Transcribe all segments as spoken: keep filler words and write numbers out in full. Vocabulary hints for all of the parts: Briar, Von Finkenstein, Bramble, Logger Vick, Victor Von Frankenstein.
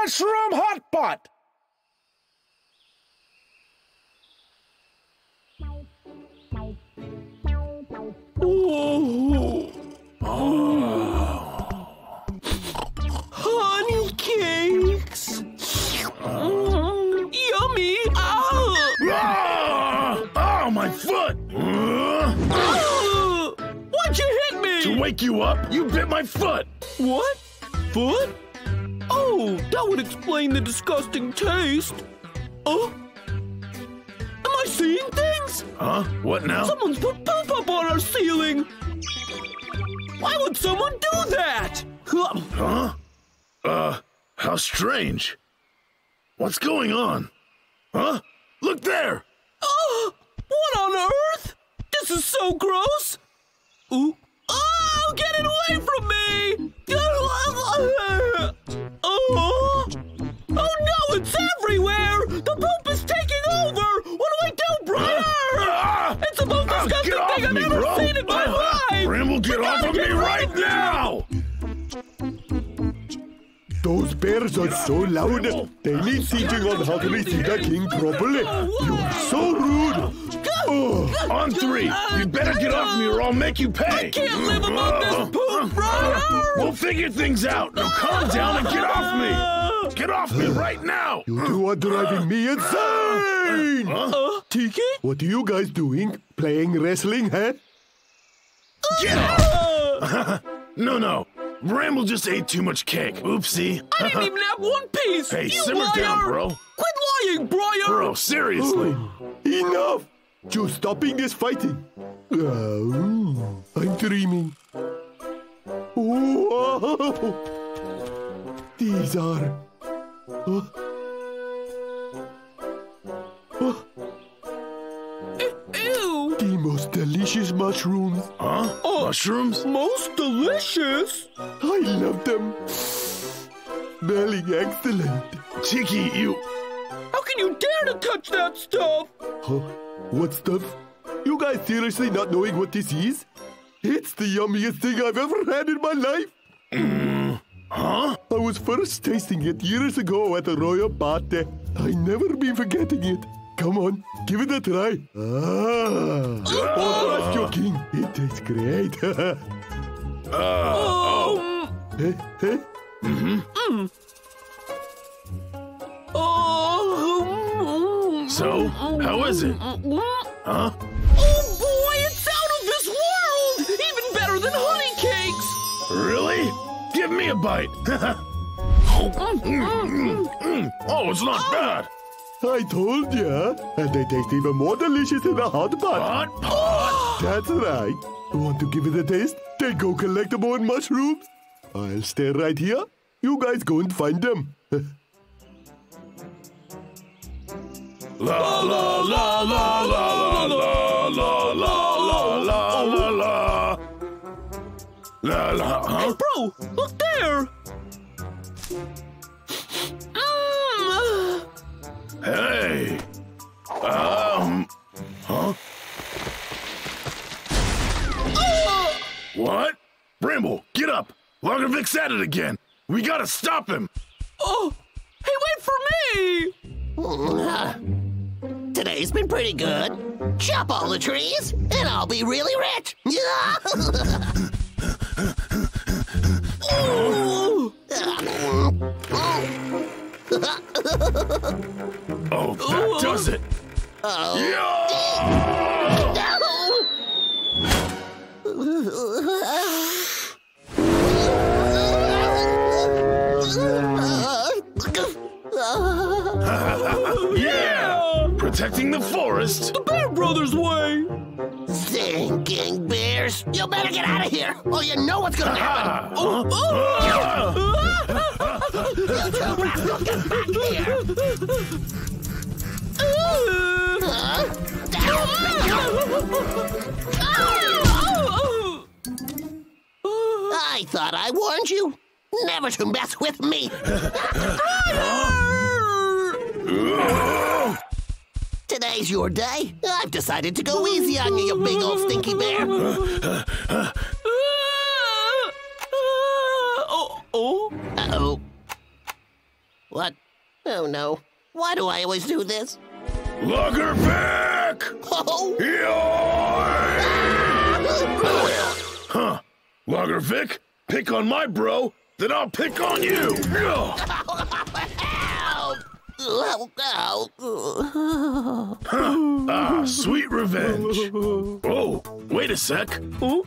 mushroom hot pot. Ooh. Oh. Honey cakes. Oh. Yummy. Oh. Ah. Oh, my foot. Oh. Why'd you hit me? To wake you up, you bit my foot. What? Foot? Oh, that would explain the disgusting taste. Oh. Am I seeing things? Huh? What now? Someone's put poop up on our ceiling. Why would someone do that? Huh? Uh, how strange. What's going on? Huh? Look there! Oh, what on earth? This is so gross. Ooh. Oh, get it away from me! Oh, oh no, it's everywhere! The poop is taking over! What do I do, Briar? Uh, it's the most disgusting oh, thing I've me, ever bro. seen in my uh, life! Bramble, get off of get me right of now! Those bears are so loud, they need teaching on how to receive the king properly. You're so rude! Oh. On three, you better get off me or I'll make you pay. I can't live above this poop, Briar! We'll figure things out. Now calm down and get off me. Get off me right now. You two are driving me insane. Huh? Tiki? What are you guys doing? Playing wrestling, huh? Get off! No, no. Bramble just ate too much cake. Oopsie. I didn't even have one piece. Hey, you simmer liar. down, bro. Quit lying, Briar. Bro, seriously. Enough. Just stopping this fighting. Oh, I'm dreaming. Oh, these are. Oh. Oh. Ew. The most delicious mushrooms. Huh? Oh, mushrooms? Most delicious? I love them. Smelling excellent. Tiki, you. How can you dare to touch that stuff? Huh? What stuff? You guys seriously not knowing what this is? It's the yummiest thing I've ever had in my life. Mm, huh? I was first tasting it years ago at a royal party. I never be forgetting it. Come on, give it a try. Ah! Uh, oh, that's your king. It tastes great. uh, oh. Hey, hey. Mm-hmm. Mm. Oh. So, how is it? Huh? Oh boy, it's out of this world! Even better than honey cakes. Really? Give me a bite. oh. Mm, mm, mm. oh, it's not oh. bad. I told ya, and they taste even more delicious in a hot pot. Hot pot? That's right. Want to give it a taste? Then go collect more mushrooms. I'll stay right here. You guys go and find them. La la la la la la la la la la la la. La la. Hey, bro, look there. Hey! Um... Huh? Uh! What? Bramble, get up! Logger Vick's at it again! We gotta stop him! Oh! Hey, wait for me! Today's been pretty good. Chop all the trees, and I'll be really rich! oh. Oh. oh, that Ooh. does it! Uh-oh. Yeah! yeah! Protecting the forest! The Bear Brothers way! Thinking bears! You better get out of here, or you know what's gonna happen! Oh, oh. You two rascals, get back here! Huh? Oh! I thought I warned you. Never to mess with me. Today's your day. I've decided to go easy on you, you big old stinky bear. Uh-oh. What? Oh, no. Why do I always do this? Logger Vick! Oh! Huh. Logger Vick, pick on my bro, then I'll pick on you! Help! Help! Huh. Ah, sweet revenge. Oh, wait a sec. Oh,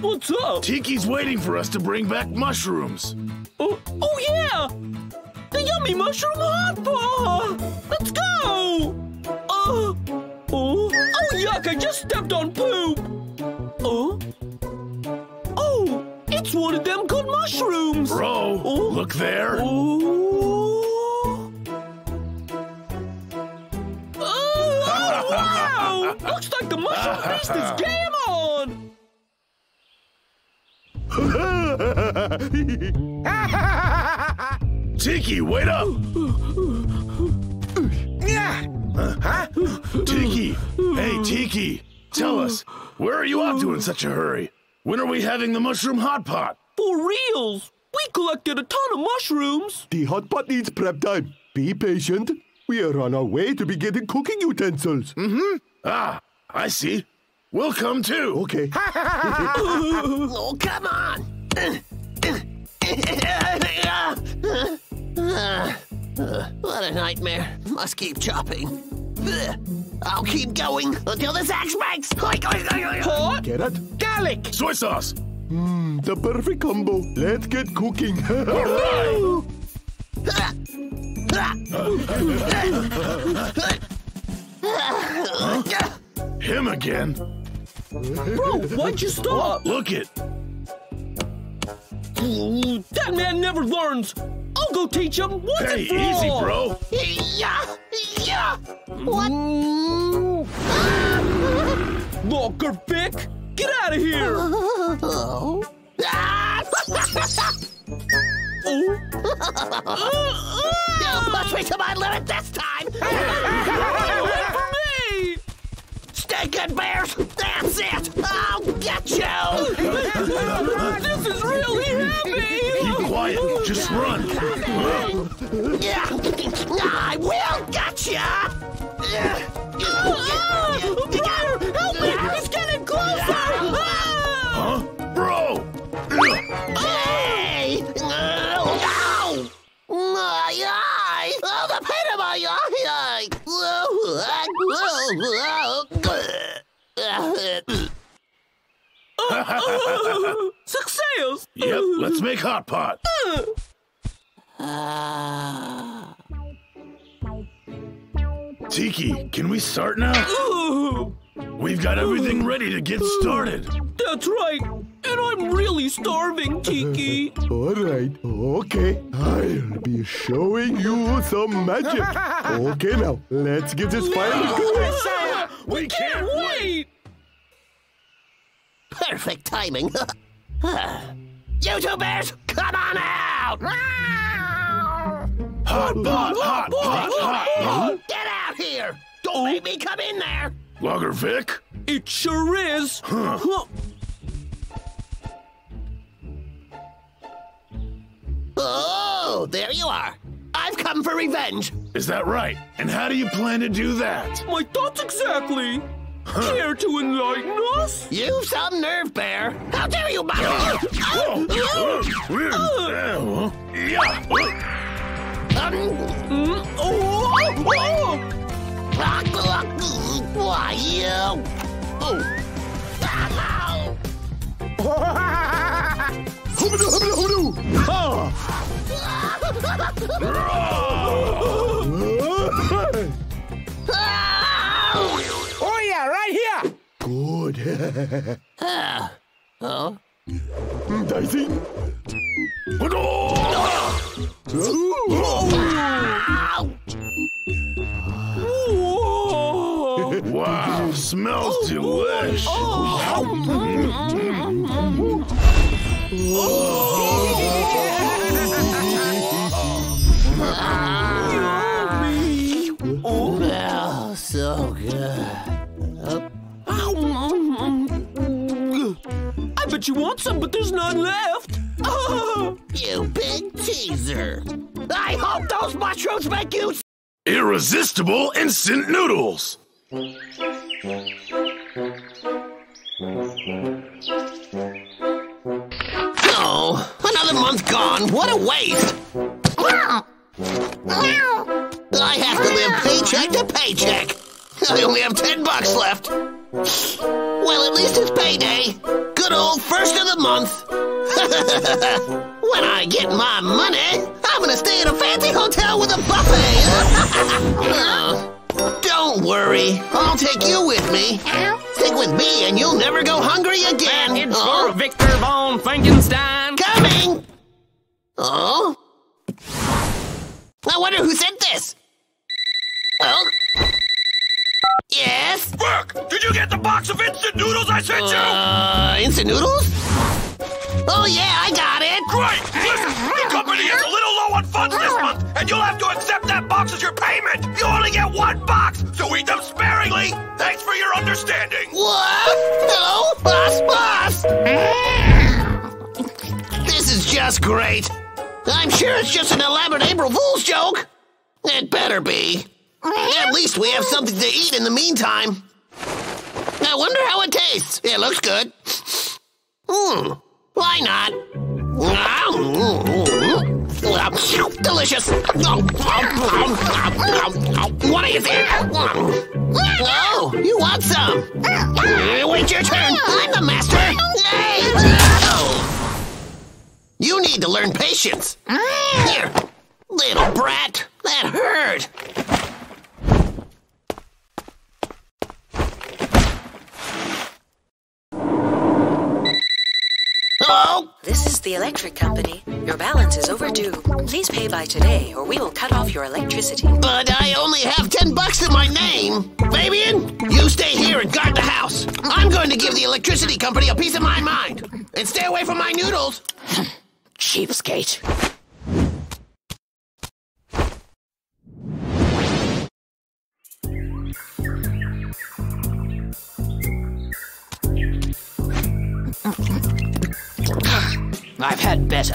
what's up? Tiki's waiting for us to bring back mushrooms. Oh, oh yeah! The yummy mushroom hot bar! Let's go! Uh, oh, oh, yuck, I just stepped on poop! Uh, oh, it's one of them good mushrooms! Bro, oh, look there! Oh, oh, oh wow! Looks like the mushroom feast is game on! Tiki, wait up! Uh, huh? Tiki! Hey, Tiki! Tell us, where are you up to in such a hurry? When are we having the mushroom hot pot? For reals! We collected a ton of mushrooms! The hot pot needs prep time. Be patient. We are on our way to be getting cooking utensils. Mm-hmm. Ah, I see. We'll come too. Okay. Oh, come on! Uh, uh, what a nightmare. Must keep chopping. Uh, I'll keep going until this axe breaks. Hot? Get it? Garlic! Soy sauce! Mmm, the perfect combo. Let's get cooking. All right. Him again. Bro, why'd you stop? Oh, look it. Ooh, that man never learns. I'll go teach him once and for all. Hey, easy, bro. Yeah, yeah. What? Mm. Logger Vick, get out of here. Oh. Don't push me to my limit this time. Away from me. Stinking bears. That's it. I'll get you. This is really heavy. Quiet, just run. Yeah, I will get ya. Oh, Briar, help me! He's getting closer. Huh, bro? Hey! Ow! My eye! Oh, the pain in my eye! Oh! Success! Yep, let's make hot pot. Uh. Uh. Tiki, can we start now? Uh. We've got everything ready to get started. That's right. And I'm really starving, Tiki. Uh, all right. Okay. I'll be showing you some magic. Okay, now, let's get this finally going. Uh, we, we can't, can't wait. wait. Perfect timing. You two bears, come on out! Hot pot, hot pot, hot pot! Get out here! Don't oh. make me come in there! Logger Vick? It sure is! Huh. Huh. Oh, there you are! I've come for revenge! Is that right? And how do you plan to do that? My thoughts exactly! Huh. Care to enlighten us? You some nerve, Bear. How dare you mock me? Oh, yeah, right here! Good. uh, oh? Dicey? Wow, smells delicious. Oh, so good. I bet you want some, but there's none left. Oh. You big teaser. I hope those mushrooms make you irresistible instant noodles. Oh, another month gone. What a waste. I have to live paycheck to paycheck. I only have ten bucks left. Well, at least it's payday. Good old first of the month. When I get my money, I'm gonna stay in a fancy hotel with a buffet. uh, don't worry, I'll take you with me. Stick with me and you'll never go hungry again. It's oh. for Victor Von Frankenstein. Coming! Oh? I wonder who sent this? Oh? Yes? Brooke, did you get the box of instant noodles I sent you? Uh, instant noodles? Oh, yeah, I got it. Great! Listen, the company is a little low on funds this month, and you'll have to accept that box as your payment. You only get one box, so eat them sparingly. Thanks for your understanding. What? No, boss, boss. This is just great. I'm sure it's just an elaborate April Fool's joke. It better be. At least we have something to eat in the meantime. I wonder how it tastes. It looks good. Mmm, why not? Delicious. What is it? Oh, you want some? Wait your turn. I'm the master. Hey. You need to learn patience. Here, little brat. That hurt. This is the electric company. Your balance is overdue. Please pay by today or we will cut off your electricity. But I only have ten bucks in my name. Fabian, you stay here and guard the house. I'm going to give the electricity company a piece of my mind. And stay away from my noodles. Cheapskate. I've had better,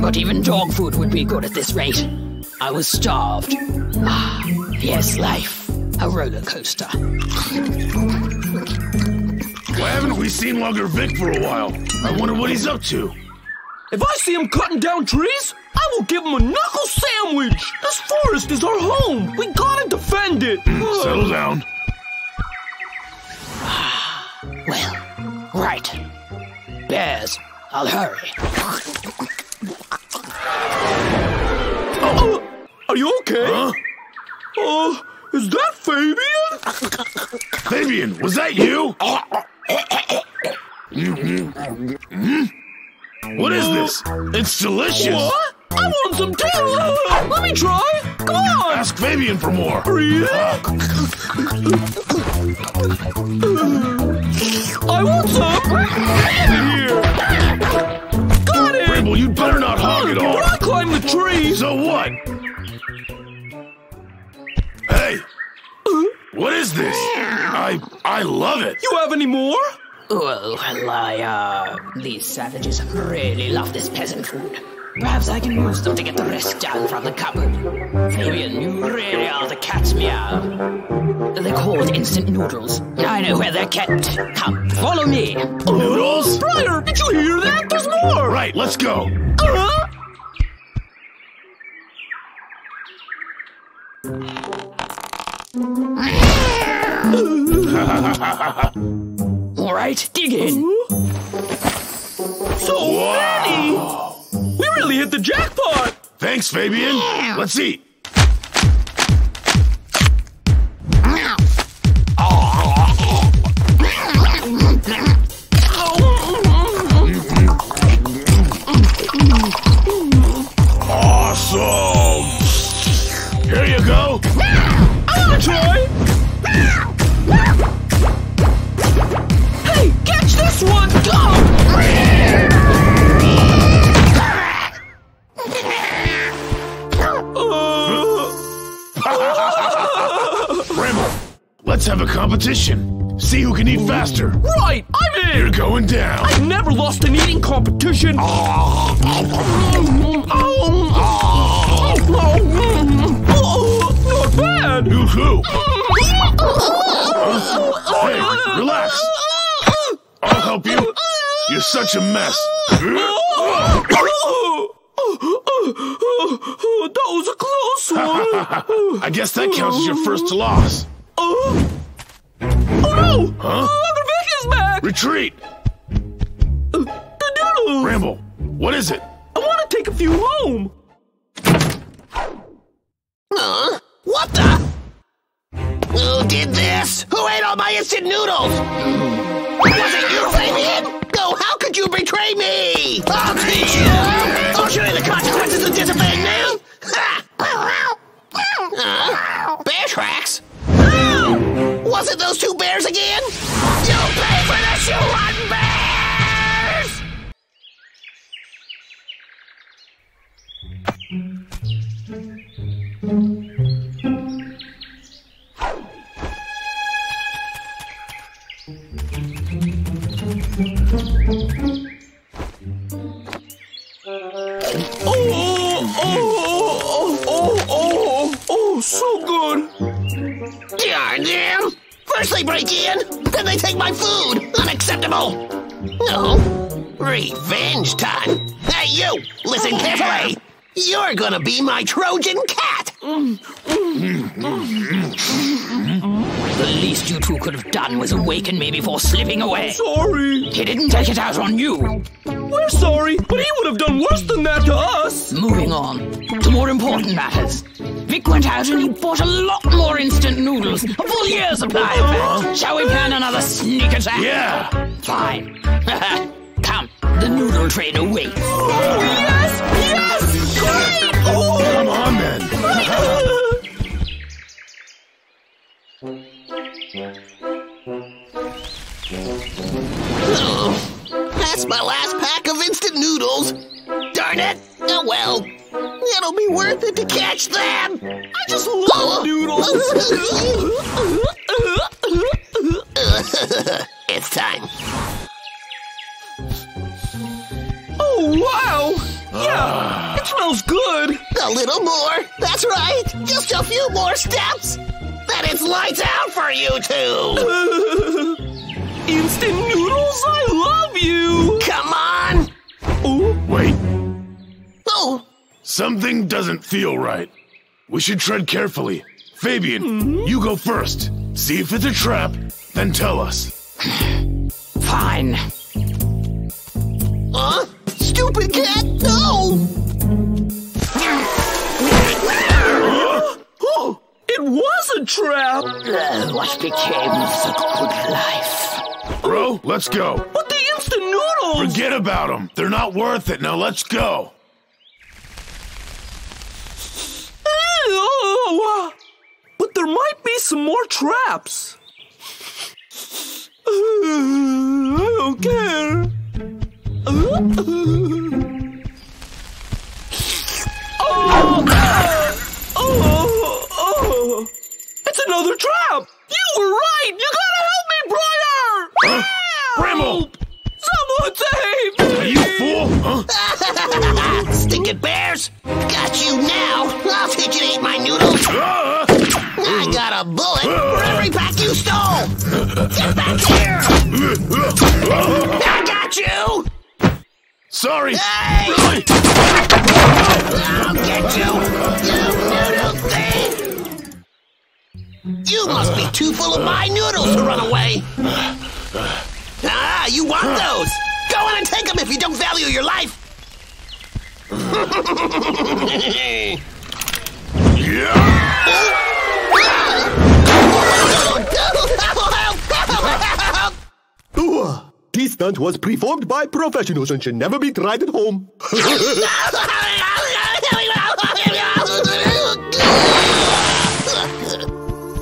but even dog food would be good at this rate. I was starved. Ah, yes, life. A roller coaster. Why haven't we seen Logger Vick for a while? I wonder what he's up to. If I see him cutting down trees, I will give him a knuckle sandwich. This forest is our home. We gotta defend it. Mm, settle down. Ah, well, right. Bears. I'll hurry. Oh, are you okay? Huh? Uh, is that Fabian? Fabian, was that you? Mm-hmm. What is this? It's delicious. What? I want some too. Let me try. Come on. Ask Fabian for more. Really? I want some. Here. Bramble, you'd better not hog it all. I climb the tree. So what? Hey, what is this? I I love it. You have any more? Well, I, uh, these savages really love this peasant food. Perhaps I can use them to get the rest down from the cupboard. Fabian, you really are the cat's meow. They're called instant noodles. I know where they're kept. Come, follow me. Noodles? Briar, did you hear that? There's more! Right, let's go. Uh-huh. All right, dig in. Uh-huh. So many! Wow. We really hit the jackpot! Thanks, Fabian. Let's eat. Awesome! Here you go. I want to try! Hey, catch this one! Go! Let's have a competition. See who can eat faster. Right, I'm in. You're going down. I've never lost an eating competition. Oh. Oh. Oh. Not bad. Yoo-hoo. Huh? Hey, relax. I'll help you. You're such a mess. That was a close one. I guess that counts as your first loss. Oh no! Huh? Logger Vick is back! Retreat! Bramble, what is it? I want to take a few home. Uh, what the? Who did this? Who ate all my instant noodles? Was it you, Fabian? No, how could you betray me? I'll beat you! I'll show you the consequences of disobeying me! Ha! Uh, bear tracks? Oh! Was it those two bears again? You'll pay for this, you rotten bear! Revenge time! Hey, you! Listen carefully! You're gonna be my Trojan cat! The least you two could have done was awaken me before slipping away. Sorry! He didn't take it out on you! We're sorry, but he would have done worse than that to us! Moving on to more important matters. Vic went out and he bought a lot more instant noodles. A full year's supply of that! Shall we plan another sneak attack? Yeah! Fine. Come, the noodle train awaits. Oh, yes! Yes! Great! Oh, come on, then. Oh, that's my last pack of instant noodles. Darn it! Oh, well. It'll be worth it to catch them. I just love oh. noodles. It's time. Wow! Yeah, it smells good! A little more, that's right! Just a few more steps! Then it's lights out for you two! Uh, instant noodles, I love you! Come on! Oh, wait. Oh! Something doesn't feel right. We should tread carefully. Fabian, mm-hmm. you go first. See if it's a trap, then tell us. Fine. Huh? Stupid cat, no! Oh, it was a trap! Uh, what became of the good life? Bro, let's go. But the instant noodles! Forget about them. They're not worth it. Now let's go. Ew. But there might be some more traps. Uh, I don't care. Oh! Oh! Oh! Oh! It's another trap! You were right! You gotta help me, Briar! Huh? Bramble! Someone save me! Are you fool? Huh? Stinking bears! Got you now! I'll teach you to eat my noodles! Uh, I got a bullet uh, for every pack you stole! Get back here! Uh, I got you! Sorry! Hey! Really? I'll get you! You noodle thief! You must be too full of my noodles to run away! Ah, you want those! Go in and take them if you don't value your life! Yeah! This stunt was performed by professionals and should never be tried at home.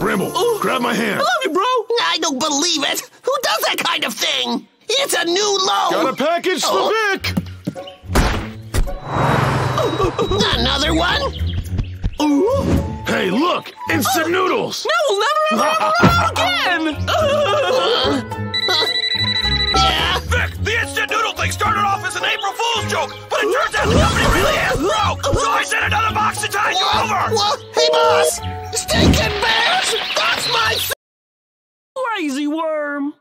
Bramble, oh, grab my hand. I love you, bro. I don't believe it. Who does that kind of thing? It's a new loan. Got a package for oh. Vic. Another one? Ooh. Hey, look. Instant oh. noodles. No, we'll never ever have again. Uh, uh, Yeah? Vic, the instant noodle thing started off as an April Fool's joke, but it turns out the company really is broke! So I sent another box to tide you over! What? Hey, boss! Stinking bears! That's my s- Crazy worm!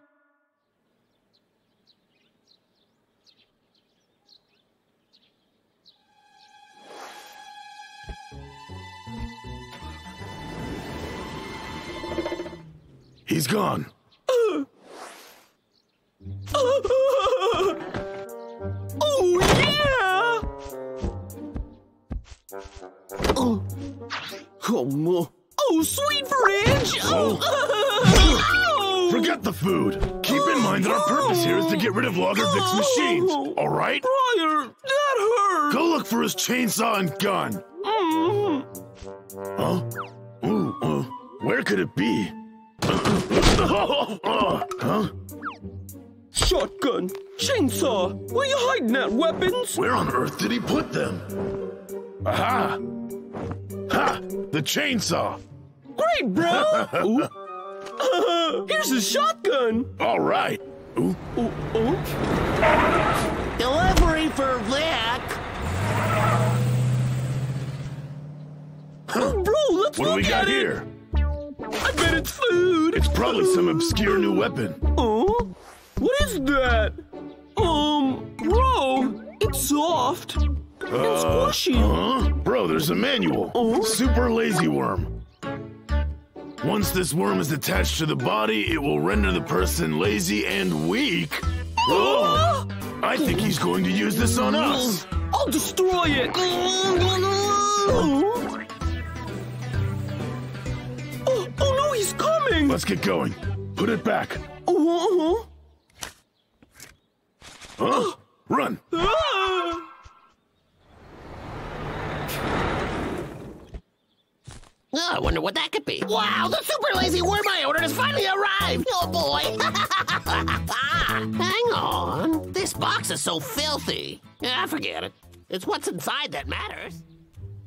He's gone. Uh. Uh. Oh, yeah! Oh, oh, oh sweet fridge! Oh. Oh. Forget the food. Keep in mind that our purpose here is to get rid of Logger Vick's machines, all right? Briar, that hurt! Go look for his chainsaw and gun. Mm. Huh? Ooh, uh, where could it be? Huh? Shotgun, chainsaw, where you hiding at, weapons? Where on earth did he put them? Aha! Ha! The chainsaw! Great, bro! Ooh. Uh, here's a shotgun! All right. Ooh. Ooh, ooh. Delivery for Vic! Huh. Bro, let's what look do we got it. Here? I bet it's food! It's probably some obscure new weapon. Oh? What is that? Um, bro, it's soft uh, and squishy. Huh? Bro, there's a manual. Oh? Super lazy worm. Once this worm is attached to the body, it will render the person lazy and weak. Oh! I think he's going to use this on us. I'll destroy it. Oh. Oh no, he's coming! Let's get going. Put it back. Uh-huh. Huh? Run! Ah! Oh, I wonder what that could be. Wow, the super lazy worm I ordered has finally arrived! Oh boy! Hang on. This box is so filthy. Ah, forget it. It's what's inside that matters.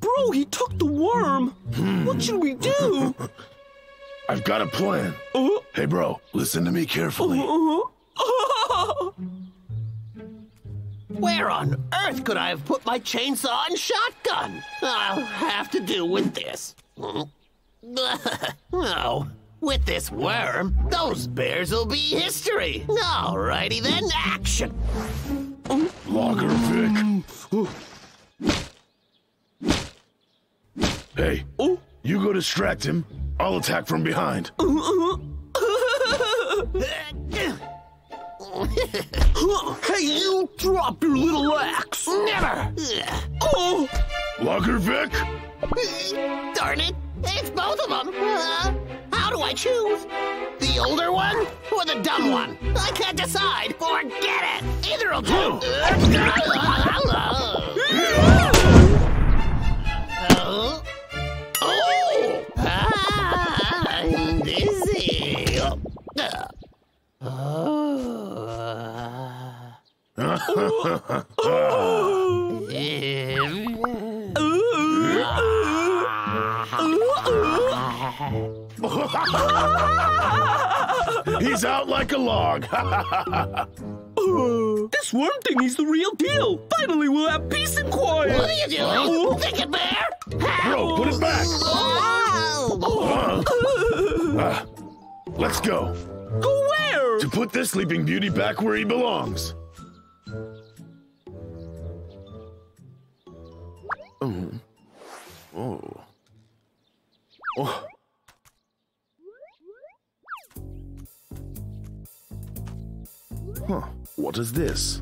Bro, he took the worm. Hmm. What should we do? I've got a plan. Uh, hey, bro, listen to me carefully. Uh, uh, Where on earth could I have put my chainsaw and shotgun? I'll have to do with this. No, with this worm, those bears will be history. Alrighty then, action. Logger Vick. Hey, oh. You go distract him. I'll attack from behind. Hey, you drop your little axe. Never. Oh, Logger Vick. Darn it! It's both of them. Uh, how do I choose? The older one or the dumb one? I can't decide. Forget it. Either will do. Oh. Oh! I'm dizzy. Oh. Oh. Oh. Oh. He's out like a log. Oh. This worm thing is the real deal. Finally, we'll have peace and quiet. What are you doing? Oh. Thinking bear? Bro, put it back. Oh. Oh. Uh. Uh. Let's go. Go where? To put this sleeping beauty back where he belongs. Oh. Oh. Oh. Huh, what is this?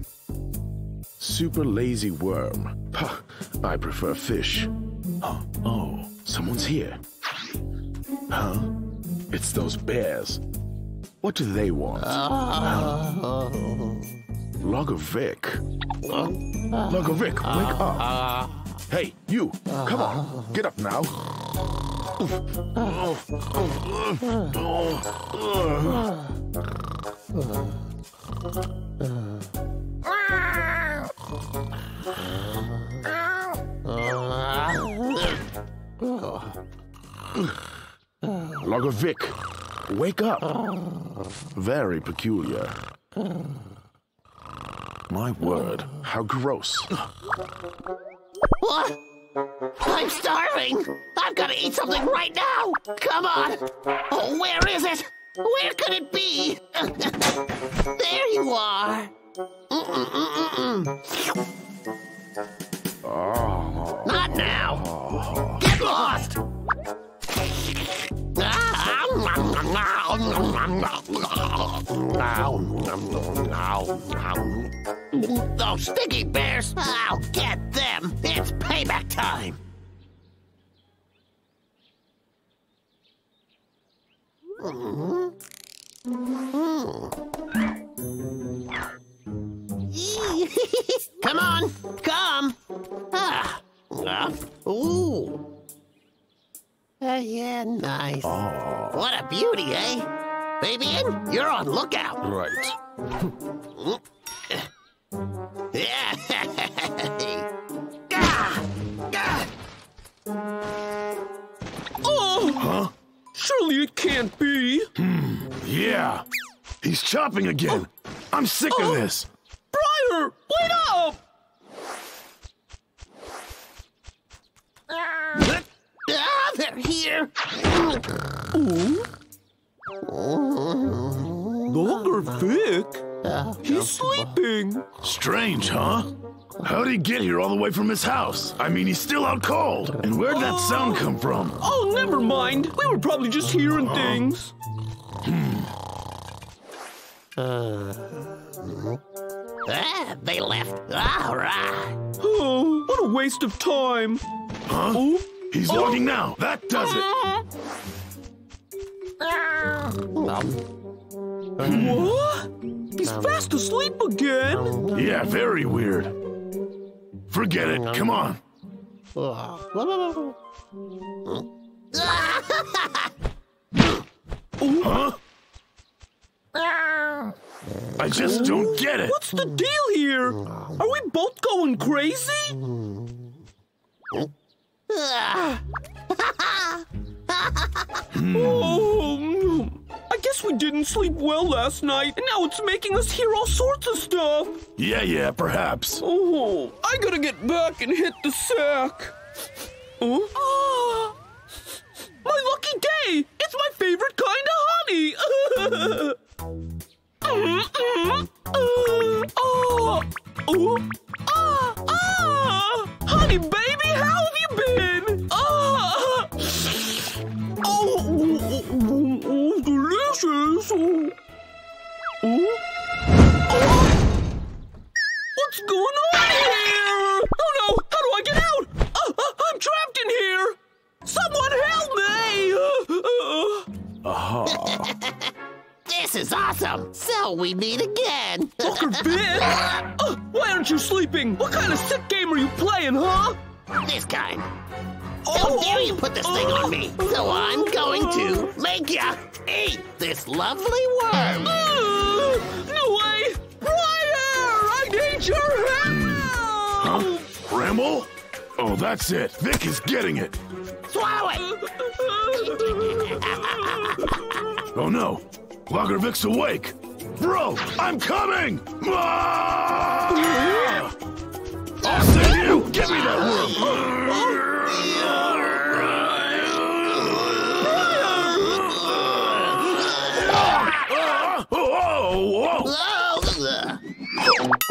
Super lazy worm. Huh, I prefer fish. Huh, oh, someone's here. Huh? It's those bears. What do they want? Uh, Logger Vick. Uh, Logger Vick, uh, wake up. Uh, hey, you, uh, come on, get up now. Logger Vick, wake up. Very peculiar. My word, how gross. What? I'm starving! I've got to eat something right now! Come on! Oh, where is it? Where could it be? There you are! Mm-mm-mm-mm-mm. Oh. Not now! Get lost! Those sticky bears, I'll get them. It's payback time. Come on, come. Ah, uh, ooh. Uh, yeah, nice. Oh. What a beauty, eh? Fabian, you're on lookout. Right. Yeah. Ah! Ah! Oh! Huh? Surely it can't be. Hmm. Yeah. He's chopping again. Oh. I'm sick oh. of this. Briar, wait up! Ah. Ah, they're here. Oh. Logger Vick? He's sleeping. Strange, huh? How'd he get here all the way from his house? I mean, he's still out cold. And where'd that uh, sound come from? Oh, never mind. We were probably just hearing uh, things. Hmm. Uh, ah, they left. All right. Oh, what a waste of time. Huh? Oh, he's oh. logging now. That does it. Uh, what? He's fast asleep again! Yeah, very weird. Forget it, come on. Huh? I just don't get it! What's the deal here? Are we both going crazy? Oh, I guess we didn't sleep well last night, and now it's making us hear all sorts of stuff. Yeah, yeah, perhaps. Oh, I gotta get back and hit the sack. Huh? Ah, my lucky day! It's my favorite kind of honey. mm -mm. Uh, oh, oh, ah, ah! Honey, baby, how have you been? Ah, oh. oh, oh. Oh. Oh. Oh. What's going on here? Oh no, how do I get out? Uh, uh, I'm trapped in here. Someone help me. Uh, uh. Uh-huh. This is awesome. So we meet again. Logger Vick? uh, why aren't you sleeping? What kind of sick game are you playing, huh? This kind. How oh, dare you put this thing uh, on me? So I'm going to make ya eat this lovely worm. Uh, no way! Briar! I need your help! Huh? Bramble? Oh, that's it. Vick is getting it. Swallow it! Oh no. Logger Vick's awake. Bro, I'm coming! Ah! I'll save you! Give me that worm! Oh. Oh,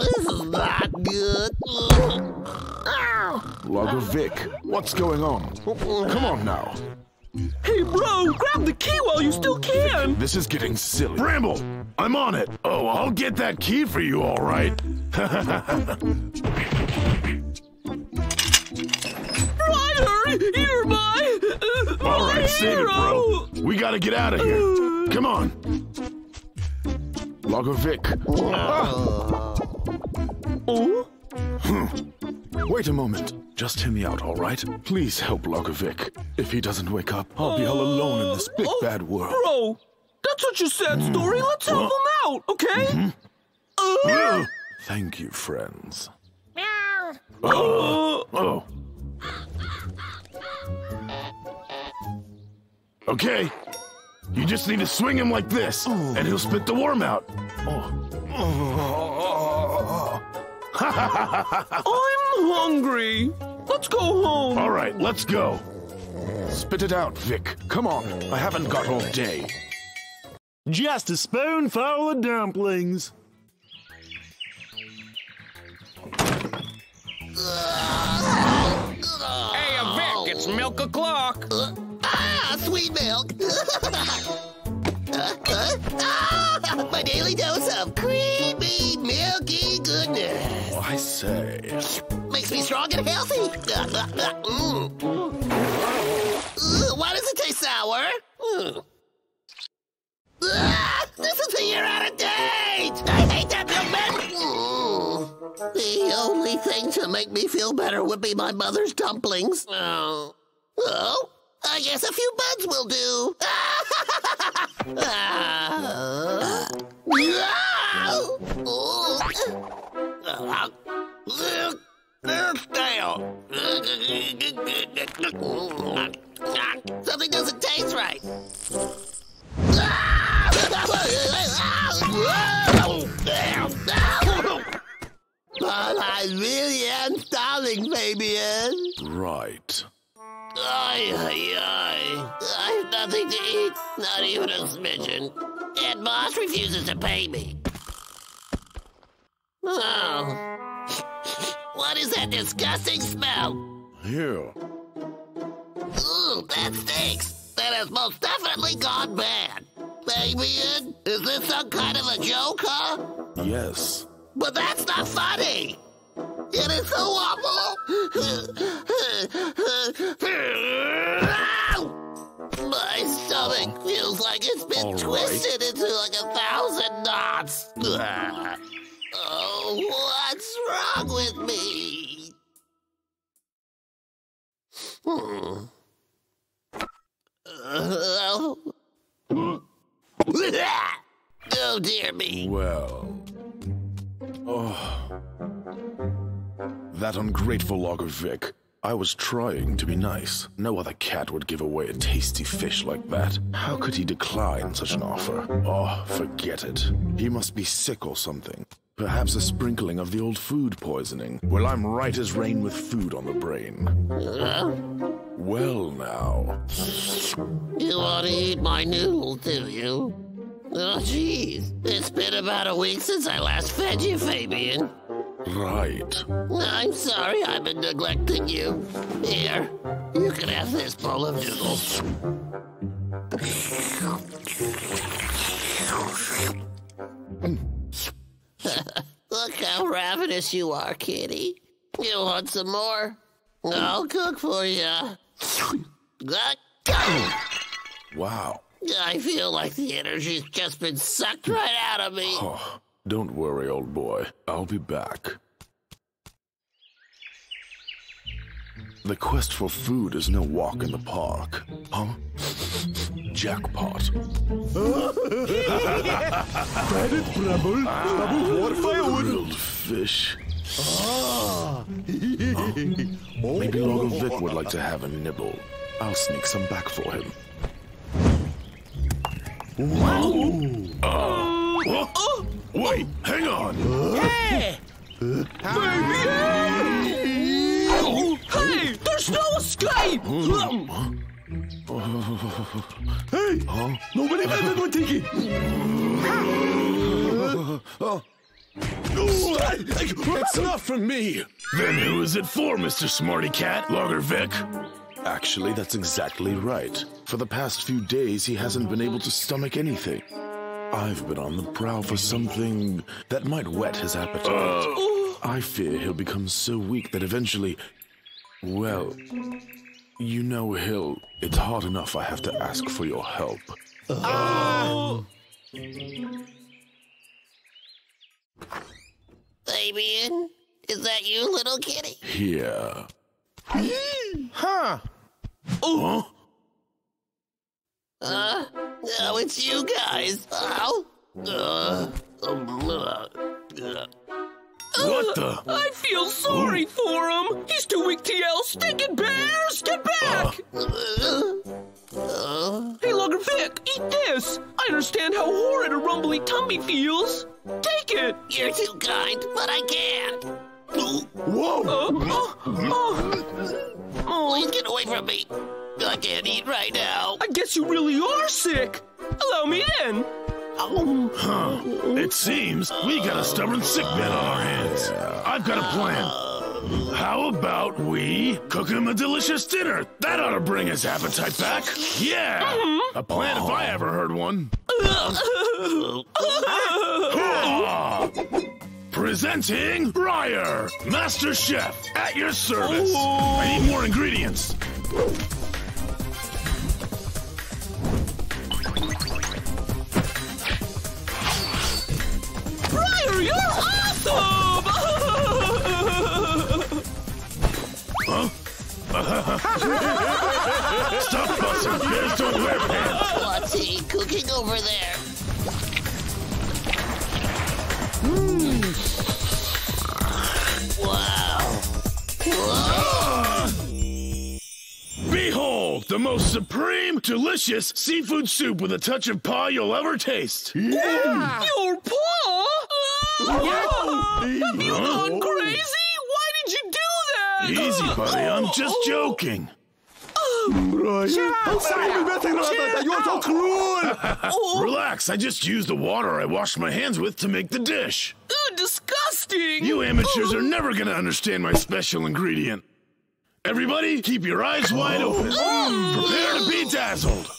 this is not good. Logger Vick, what's going on? Come on now. Hey, bro, grab the key while you still can. This is getting silly. Bramble, I'm on it. Oh, I'll get that key for you, all right. Briar, you're my hero. All right, save it, bro. We gotta get out of here. Come on. Logger Vick. Ah. Oh? Hm. Wait a moment. Just hear me out, all right? Please help Logger Vick. If he doesn't wake up, I'll uh, be all alone in this big oh, bad world. Bro, that's such a sad mm. story. Let's help uh. him out, okay? Mm-hmm. uh. Uh. Thank you, friends. Meow. Uh. Uh. Oh. Okay. You just need to swing him like this, and he'll spit the worm out. Oh. I'm hungry. Let's go home. All right, let's go. Spit it out, Vic. Come on, I haven't got all day. Just a spoonful of dumplings. Hey, Vic, it's milk o'clock. Uh, ah, sweet milk. uh, uh, ah, my daily dose of creamy, milky goodness. Oh, I say. Makes me strong and healthy. mm. Why does it taste sour? Mm. Ah, this is a year out of date! I hate that milkman! Mm. The only thing to make me feel better would be my mother's dumplings. Oh, oh I guess a few buds will do. ah. Something doesn't taste right. But I really am starving, Fabian. Right. Ay, ay, ay. I have nothing to eat, not even a smidgen. And Boss refuses to pay me. Oh. What is that disgusting smell? Ew. Ooh, that stinks. That has most definitely gone bad. Fabian, is this some kind of a joke, huh? Yes. But that's not funny! It is so awful! My stomach feels like it's been All twisted right. into like a thousand knots. Oh, what's wrong with me? Hmm. Uh, oh, dear me. Well... Oh... That ungrateful Logger Vick. I was trying to be nice. No other cat would give away a tasty fish like that. How could he decline such an offer? Oh, forget it. He must be sick or something. Perhaps a sprinkling of the old food poisoning. Well, I'm right as rain with food on the brain. Uh-huh. Well, now... You ought to eat my noodle, do you? Oh, jeez. It's been about a week since I last fed you, Fabian. Right. I'm sorry I've been neglecting you. Here, you can have this bowl of noodles. Look how ravenous you are, kitty. You want some more? I'll cook for ya. Wow. I feel like the energy's just been sucked right out of me. Oh, don't worry, old boy. I'll be back. The quest for food is no walk in the park. Huh? Jackpot. Credit, Bramble. Bramble, what firewood? Grilled fish. Ah. Huh? Maybe Logger Vick would like to have a nibble. I'll sneak some back for him. Whoa. Uh, oh, oh, wait, oh. Hang on. Hey! Baby! Oh. Hey, there's no escape! Oh. Hey, huh? Nobody better go take it! It's not for me! Then who is it for, Mister Smarty Cat, Logger Vick? Actually, that's exactly right. For the past few days, he hasn't been able to stomach anything. I've been on the prowl for something that might whet his appetite. Uh, I fear he'll become so weak that eventually... Well, you know, Hill, it's hard enough I have to ask for your help. Uh, Fabian, is that you, little kitty? Here. Huh? Oh. Uh, now it's you guys. Ow. Uh, what the? I feel sorry for him. He's too weak to yell. Stinking bears, get back! Uh. Uh. Hey, Logger Vick, eat this. I understand how horrid a rumbly tummy feels. Take it. You're too kind, but I can't. Whoa. Uh, oh, oh. Oh. Please get away from me. I can't eat right now. I guess you really are sick. Allow me in. Huh. It seems we got a stubborn sick man on our hands. I've got a plan. How about we cook him a delicious dinner? That ought to bring his appetite back. Yeah, mm-hmm. A plan if I ever heard one. Presenting Briar, Master Chef, at your service. Oh. I need more ingredients. You're awesome! Huh? Stop busting! Bears don't wear pants! What's he cooking over there? Mm. Wow! Whoa. Behold, the most supreme, delicious seafood soup with a touch of paw you'll ever taste! Yeah! Your paw? Whoa! Have you gone crazy? Why did you do that? Easy, buddy. I'm just joking. Briar, I'm sorry we met that. You're so cruel. Relax. I just used the water I washed my hands with to make the dish. Ooh, disgusting. You amateurs are never going to understand my special ingredient. Everybody, keep your eyes wide open. Prepare to be dazzled.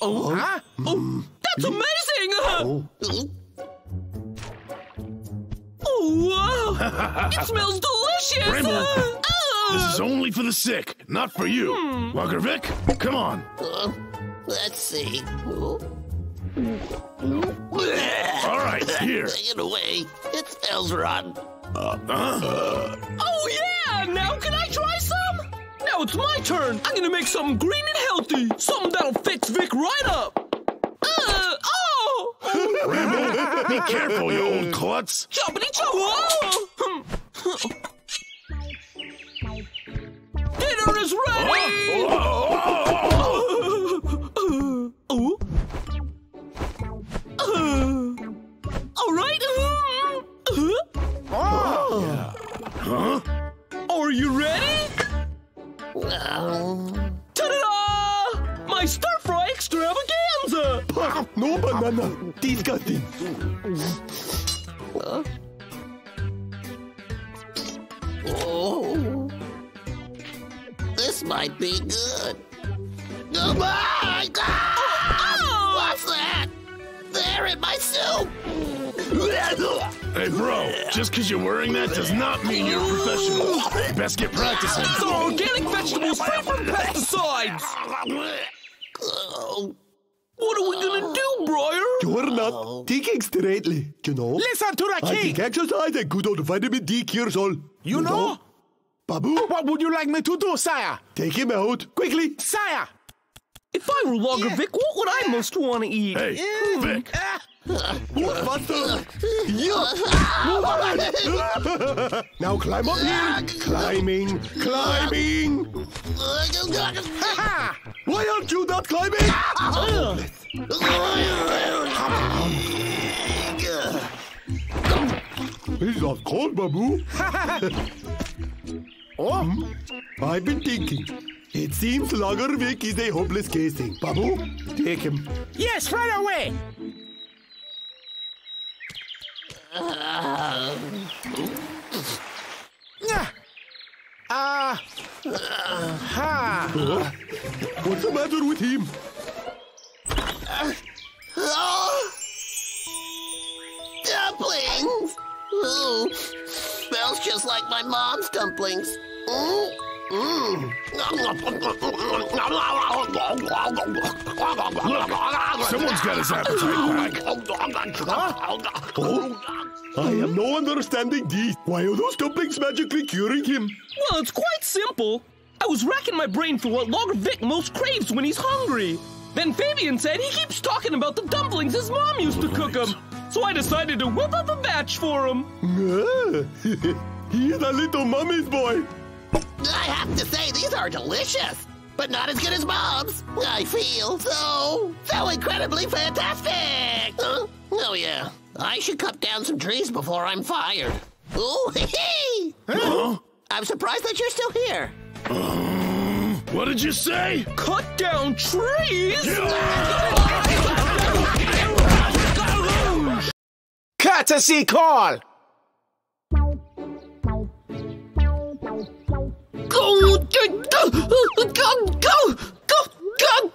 Oh, huh? Oh, that's amazing. Oh. Wow! It smells delicious! Bramble, uh, uh. This is only for the sick, not for you. Hmm. Logger Vick, come on. Uh, let's see. All right, here. Take it away. It smells rotten. Uh, uh. Oh, yeah! Now can I try some? Now it's my turn. I'm going to make something green and healthy. Something that'll fix Vick right up. Uh, oh! Bramble, be careful, you old klutz. Dinner is ready! Oh, oh, oh, oh. All right. Oh. Huh? Are you ready? Well. Ta-da! My stir-fry extravaganza! No banana. Disgusting. Huh? Oh. This might be good. Oh my God! Oh. What's that? They're in my soup! Hey, bro, just because you're wearing that does not mean you're a professional. Best get practicing. These are organic vegetables free from pesticides! Oh. What are we gonna do, Briar? You're not thinking straightly, you know. Listen to the king. I think exercise and good old vitamin D cures all. You, you know? know? Babu? What would you like me to do, sire? Take him out, quickly. Sire! If I were Logger yeah. Vick, what would I most want to eat? Hey, yeah. Vick. What, what the? Yeah. Now climb up here. Climbing, climbing. Why aren't you not climbing? He's not cold, Babu. Oh, I've been thinking. It seems Logger Vick is a hopeless case thing. Babu, take him. Yes, right away. Uh, uh, uh, what's the matter with him? Uh, oh, dumplings! Ooh, smells just like my mom's dumplings. Mm, mm. Look, someone's got his appetite back. Oh? I have no understanding these. Why are those dumplings magically curing him? Well, it's quite simple. I was racking my brain for what Logger Vick most craves when he's hungry. Then Fabian said he keeps talking about the dumplings his mom used to cook them. So I decided to whip up a batch for him. He's a little mummy's boy. I have to say, these are delicious. but not as good as Bob's. I feel so, so incredibly fantastic. Huh? Oh, yeah. I should cut down some trees before I'm fired. Ooh, hee-hee! Huh? I'm surprised that you're still here. Um, what did you say? Cut down trees? Courtesy call! Go, go, go, go, go, go!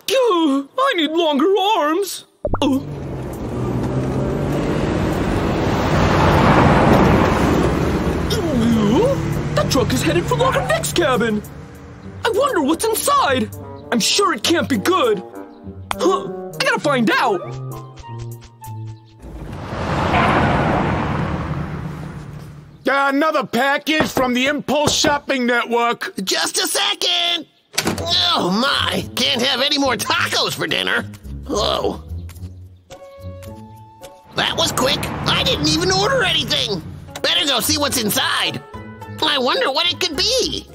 I need longer arms. Oh. That truck is headed for Logger Vick's cabin. I wonder what's inside. I'm sure it can't be good. Huh, I gotta find out. Another package from the Impulse Shopping Network. Just a second. Oh, my. Can't have any more tacos for dinner. Oh. That was quick. I didn't even order anything. Better go see what's inside. I wonder what it could be.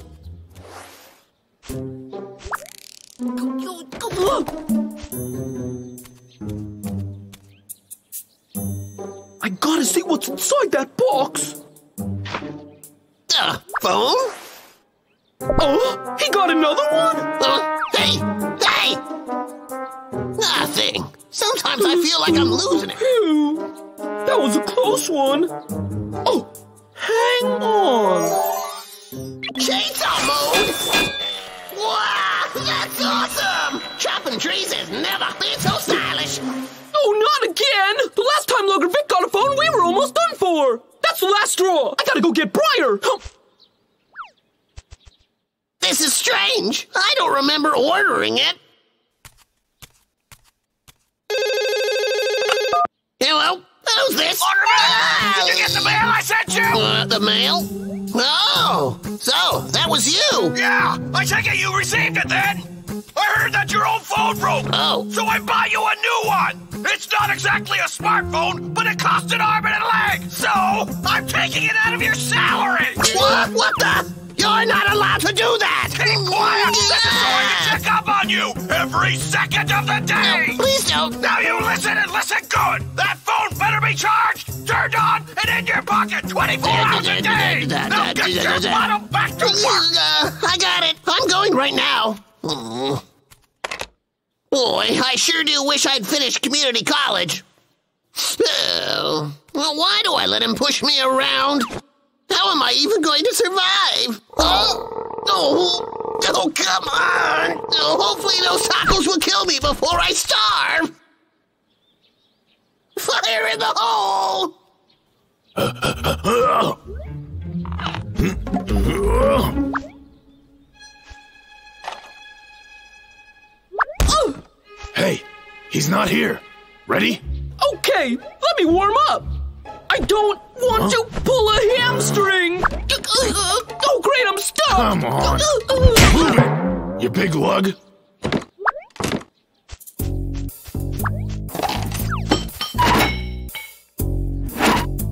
I gotta see what's inside that box. Uh, phone? Oh, he got another one? Uh, hey, hey! Nothing. Sometimes I feel like I'm losing it. That was a close one. Oh! Hang on! Chainsaw mode? Wow! That's awesome! Chopping trees has never been so stylish! Oh, not again! The last time Logger Vick got a phone, we were almost done for! That's the last straw! I gotta go get Briar! This is strange! I don't remember ordering it! Hello? Who's this? Logger Vick! Ah! Did you get the mail I sent you? Uh, the mail? Oh, so that was you. Yeah, I take it you received it then. I heard that your old phone broke. Oh. So I bought you a new one. It's not exactly a smartphone, but it cost an arm and a leg. So I'm taking it out of your salary. What? What the? You're not allowed to do that. Keep quiet. Yeah. This is going to check up on you every second of the day. No, please don't. Now you listen and listen good. That phone better be charged, turned on, and in your pocket twenty-four hours a day. Now get your bottom back to work. Uh, I got it. I'm going right now. Mm. Boy, I sure do wish I'd finished community college. Oh, well, why do I let him push me around? How am I even going to survive? Oh, oh, oh come on. Oh, hopefully those tacos will kill me before I starve. Fire in the hole! Hey, he's not here. Ready? Okay, let me warm up. I don't want huh? to pull a hamstring. Oh, great, I'm stuck. Come on. Move it, you big lug.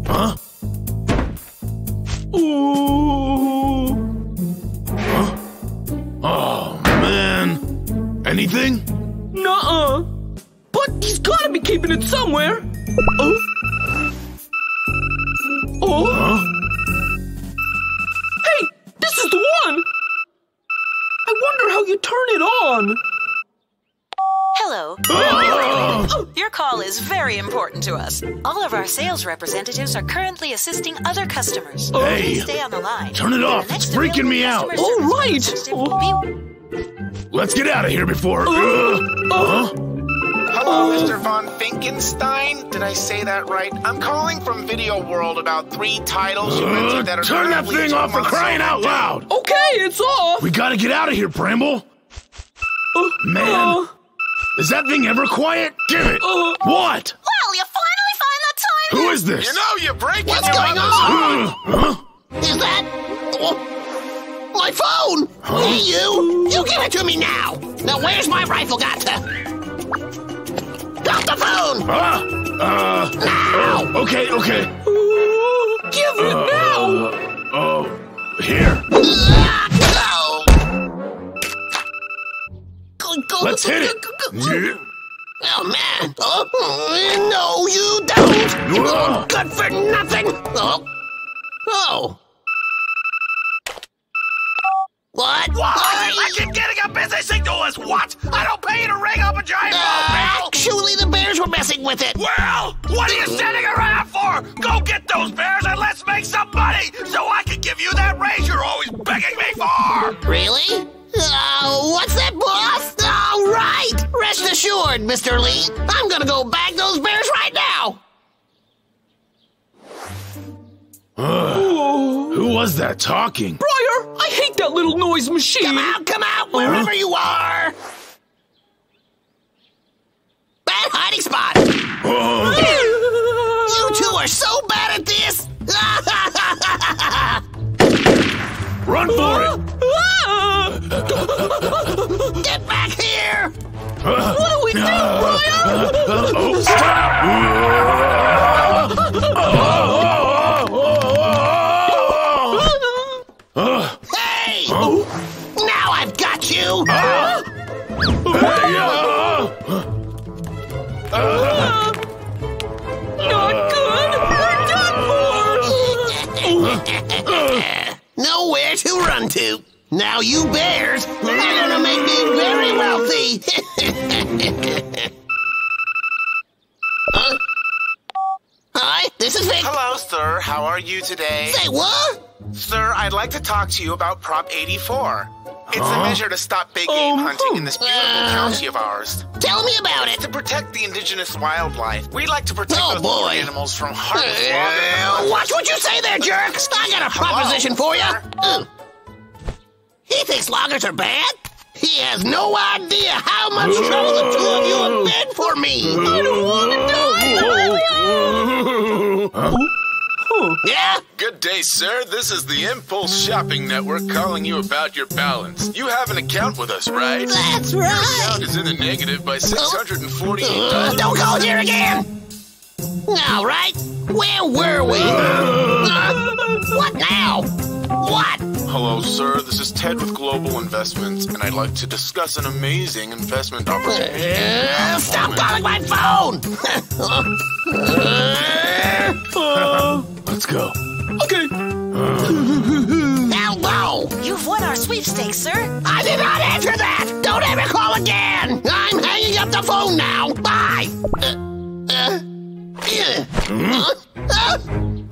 Huh? Ooh. Huh? Oh, man. Anything? Nuh-uh. But he's gotta be keeping it somewhere. Oh. Oh. Huh? Hey, this is the one. I wonder how you turn it on. Hello. Oh! Your call is very important to us. All of our sales representatives are currently assisting other customers. Oh. Hey, stay on the line. Turn it off. It's freaking me out. All right. Oh. Let's get out of here before. Uh. Uh. Uh. Hello, Mister Von Finkenstein. Did I say that right? I'm calling from Video World about three titles you mentioned that are. Turn that thing off for crying out loud. Okay, it's off. We gotta get out of here, Bramble. Uh. Man. Uh. Is that thing ever quiet? Give it! Uh, what? Well, you finally find that time! Who is this? You know, you're breaking What's your going on? Uh, huh? Is that... Oh, my phone! Huh? Hey, you! You give it to me now! Now, where's my rifle got to... Drop the phone! Ah! Uh... Now! Uh, okay, okay. Ooh, give it uh, now! Oh, uh, uh, here. Uh, no! Let's hit it. Oh, man. Oh, no, you don't. Oh, good for nothing. Oh. Oh. What? What? I keep getting a busy signal as what? I don't pay you to ring up a giant uh, ball, actually, the bears were messing with it. Well, what are you standing around for? Go get those bears and let's make some money so I can give you that raise you're always begging me for. Really? Oh, uh, what's that, boss? All right. Rest assured, Mister Lee. I'm going to go bag those bears right now. Uh, who was that talking? Briar, I hate that little noise machine. Come out, come out, wherever huh? you are. Bad hiding spot. Uh. You two are so bad at this. Run for it. Get back here. Uh. What do we do, Briar? Uh. Oh, stop. Uh. Oh. Oh. Now I've got you! Uh, hey, uh, uh, uh, not good! We're done for! Uh, Nowhere to run to! Now you bears are gonna make me very wealthy! Huh? Hi, this is Vic. Hello, sir. How are you today? Say what? Sir, I'd like to talk to you about Prop eighty-four. It's huh? a measure to stop big game um, hunting in this beautiful uh, county of ours. Tell me about it. It's to protect the indigenous wildlife. We like to protect oh, those boy. animals from harm. Uh, watch what you say there, jerk. I got a proposition Hello, for you. Uh, he thinks loggers are bad? He has no idea how much trouble the two of you have been for me. I don't want to die. Huh? Yeah? Good day, sir. This is the Impulse Shopping Network calling you about your balance. You have an account with us, right? That's right. Your account is in the negative by six hundred forty-eight dollars. Uh, don't go here again! All right. Where were we? Uh, what now? What? Hello, sir. This is Ted with Global Investments, and I'd like to discuss an amazing investment opportunity. Uh, stop calling my phone! uh, uh, Let's go. Okay. Now, no! You've won our sweepstakes, sir. I did not answer that! Don't ever call again! I'm hanging up the phone now. Bye! Uh, uh, yeah. Huh? Uh,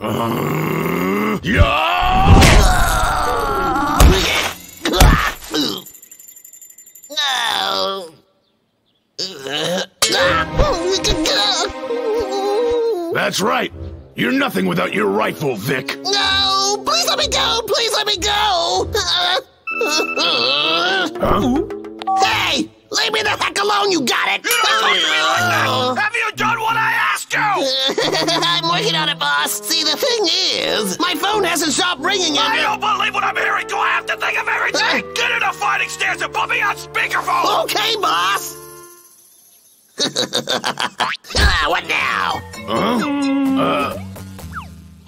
uh, yeah. No. That's right. You're nothing without your rifle, Vic. No! Please let me go! Please let me go! Huh? Hey! Leave me the heck alone, you got it! You don't talk to me like that! Have you done what I asked you? I'm working on it, boss. See, the thing is, my phone hasn't stopped ringing. I don't believe what I'm hearing! Do I have to think of everything? Uh, Get in a fighting stance and put me on speakerphone! Okay, boss! Ah, what now? Huh? Uh.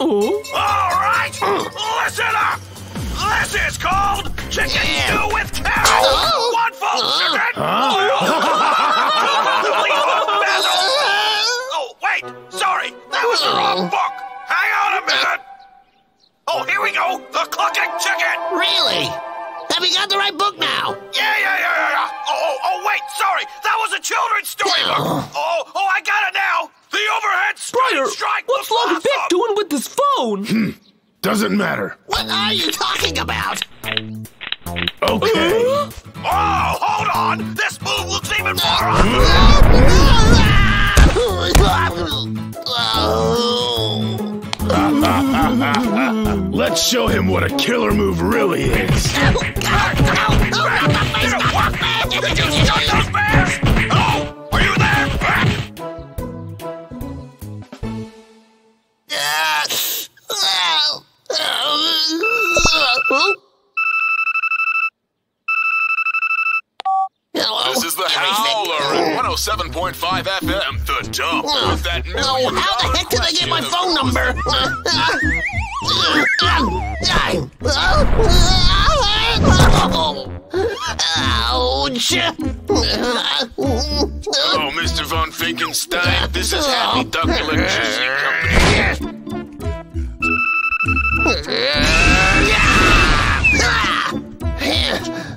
Oh. All right! Mm. Listen up! This is called chicken yeah. stew with carrots! Oh. One full oh. chicken! Huh? Oh, wait! Sorry! That was the wrong book! Hang on a minute! Oh, here we go! The clucking chicken! Really? Have we got the right book now? Yeah, yeah, yeah, yeah, yeah. Oh, oh, wait, sorry. That was a children's storybook. Oh, oh, I got it now. The overhead strike. strike What's Logger Vick doing with this phone? Hmm. Doesn't matter. What are you talking about? Okay. Uh, oh, hold on. This move looks even more. Oh. Let's show him what a killer move really is. Ow, ow, ow, ow, my face, did it work? Did you stun those bears? Oh, are you there? Hello? This is the Howler on one oh seven point five F M, The Dump. Uh, with that million oh, how the heck did I get my phone number? Oh. Ouch! Oh, Mister Von Finkenstein, this is Happy Duck Electricity Company.